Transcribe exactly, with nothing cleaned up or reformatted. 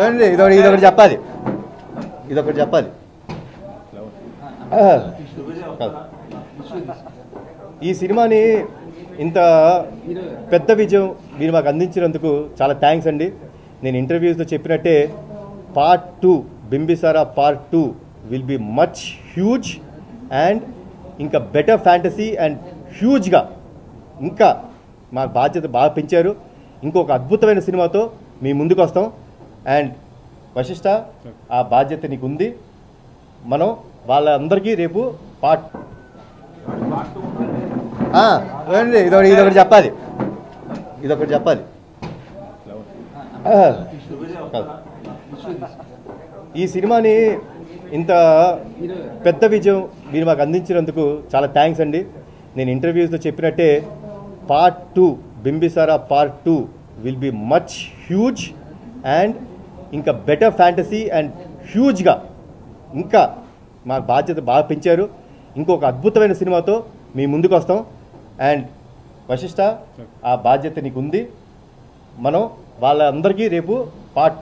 రండి ఇదొకటి ఇదొకటి చెప్పాలి ఇదొకటి చెప్పాలి ఈ సినిమాని ఇంత పెద్ద విజయం మీరు మాకు అందించినందుకు చాలా థ్యాంక్స్ అండి. నేను ఇంటర్వ్యూస్లో చెప్పినట్టే part two Bimbisara part two will be much huge and ఇంకా బెటర్ ఫ్యాంటసీ అండ్ హ్యూజ్గా ఇంకా మా బాధ్యత బాగా పెంచారు. ఇంకొక అద్భుతమైన సినిమాతో మీ ముందుకు వస్తాం. అండ్ వశిష్ఠ ఆ బాధ్యత నీకు ఉంది. మనం వాళ్ళందరికీ రేపు పార్ట్ రండి ఇదొకటి ఇదొకటి చెప్పాలి ఇదొకటి చెప్పాలి ఈ సినిమాని ఇంత పెద్ద విజయం మీరు మాకు అందించినందుకు చాలా థ్యాంక్స్ అండి. నేను ఇంటర్వ్యూస్లో చెప్పినట్టే part two Bimbisara part two will be much huge and ఇంకా బెటర్ ఫ్యాంటసీ అండ్ హ్యూజ్గా ఇంకా మా బాధ్యత బాగా పెంచారు. ఇంకొక అద్భుతమైన సినిమాతో మీ ముందుకు వస్తాం. అండ్ వశిష్ఠ ఆ బాధ్యత నీకు ఉంది. మనం వాళ్ళందరికీ రేపు పార్ట్